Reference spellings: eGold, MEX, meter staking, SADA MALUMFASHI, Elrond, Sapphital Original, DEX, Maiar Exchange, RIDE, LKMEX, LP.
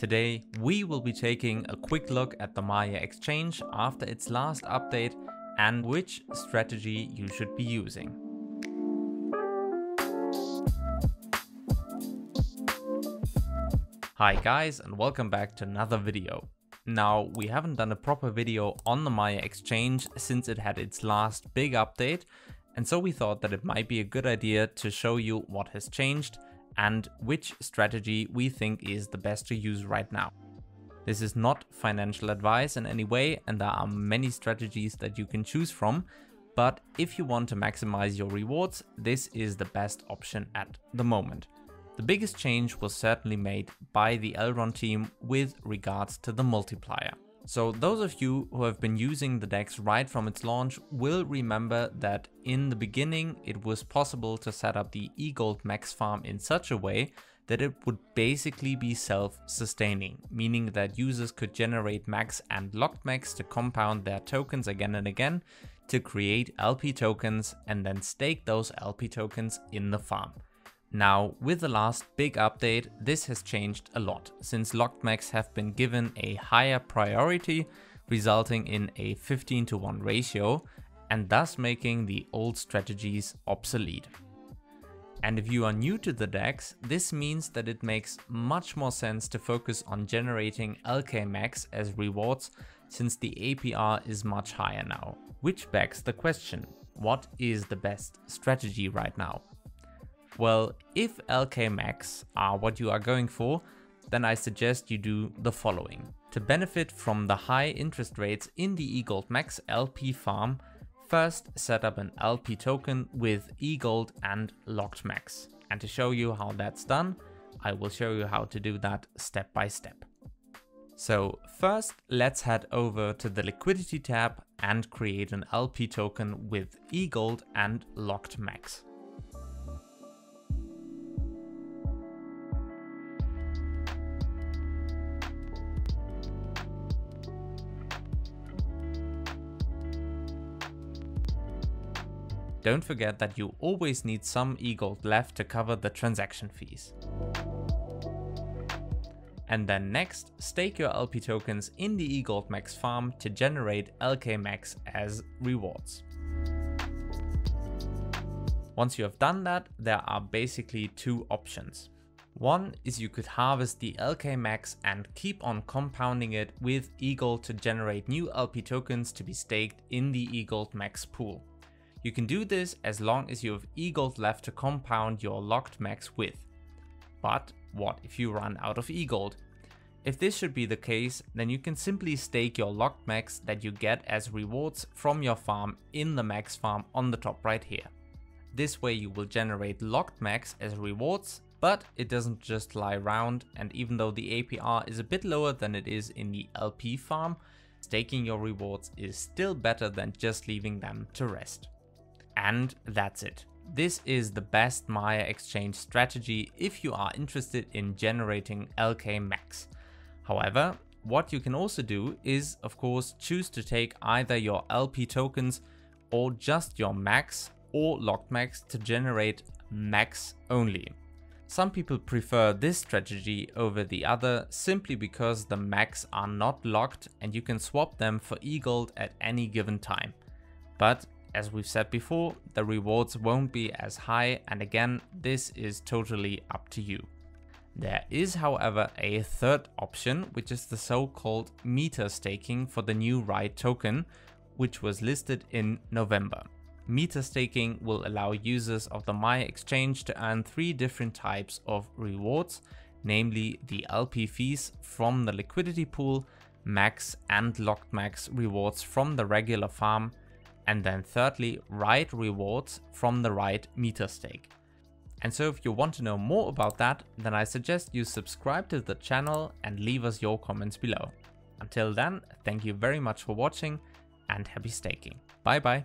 Today, we will be taking a quick look at the Maiar Exchange after its last update and which strategy you should be using. Hi guys, and welcome back to another video. Now, we haven't done a proper video on the Maiar Exchange since it had its last big update, and so we thought that it might be a good idea to show you what has changed and which strategy we think is the best to use right now. This is not financial advice in any way, and there are many strategies that you can choose from, but if you want to maximize your rewards, this is the best option at the moment. The biggest change was certainly made by the Elrond team with regards to the multiplier. So those of you who have been using the DEX right from its launch will remember that in the beginning it was possible to set up the eGold MEX farm in such a way that it would basically be self-sustaining, meaning that users could generate MEX and locked MEX to compound their tokens again and again to create LP tokens and then stake those LP tokens in the farm. Now, with the last big update, this has changed a lot, since locked MEX have been given a higher priority, resulting in a 15:1 ratio, and thus making the old strategies obsolete. And if you are new to the DEX, this means that it makes much more sense to focus on generating LKMEX as rewards, since the APR is much higher now. Which begs the question, what is the best strategy right now? Well, if LKMEX are what you are going for, then I suggest you do the following. To benefit from the high interest rates in the eGold MEX LP farm, first set up an LP token with eGold and locked MEX. And to show you how that's done, I will show you how to do that step by step. So first, let's head over to the liquidity tab and create an LP token with eGold and locked MEX. Don't forget that you always need some eGold left to cover the transaction fees. And then next, stake your LP tokens in the eGold MEX farm to generate LKMEX as rewards. Once you have done that, there are basically two options. One is you could harvest the LKMEX and keep on compounding it with eGold to generate new LP tokens to be staked in the eGold MEX pool. You can do this as long as you have eGold left to compound your locked MEX with. But what if you run out of eGold? If this should be the case, then you can simply stake your locked MEX that you get as rewards from your farm in the MEX farm on the top right here. This way you will generate locked MEX as rewards, but it doesn't just lie around, and even though the APR is a bit lower than it is in the LP farm, staking your rewards is still better than just leaving them to rest. And that's it. This is the best Maiar Exchange strategy if you are interested in generating LKMEX. However, what you can also do is, of course, choose to take either your LP tokens or just your MEX or locked MEX to generate MEX only. Some people prefer this strategy over the other simply because the MEX are not locked and you can swap them for eGold at any given time. But as we've said before, the rewards won't be as high, and again, this is totally up to you. There is, however, a third option, which is the so-called meter staking for the new RIDE token, which was listed in November. Meter staking will allow users of the Maiar Exchange to earn three different types of rewards, namely the LP fees from the liquidity pool, MEX and locked MEX rewards from the regular farm, and then thirdly, RIDE rewards from the RIDE meter stake. And so if you want to know more about that, then I suggest you subscribe to the channel and leave us your comments below. Until then, thank you very much for watching and happy staking. Bye bye.